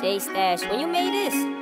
JStash, when you made this?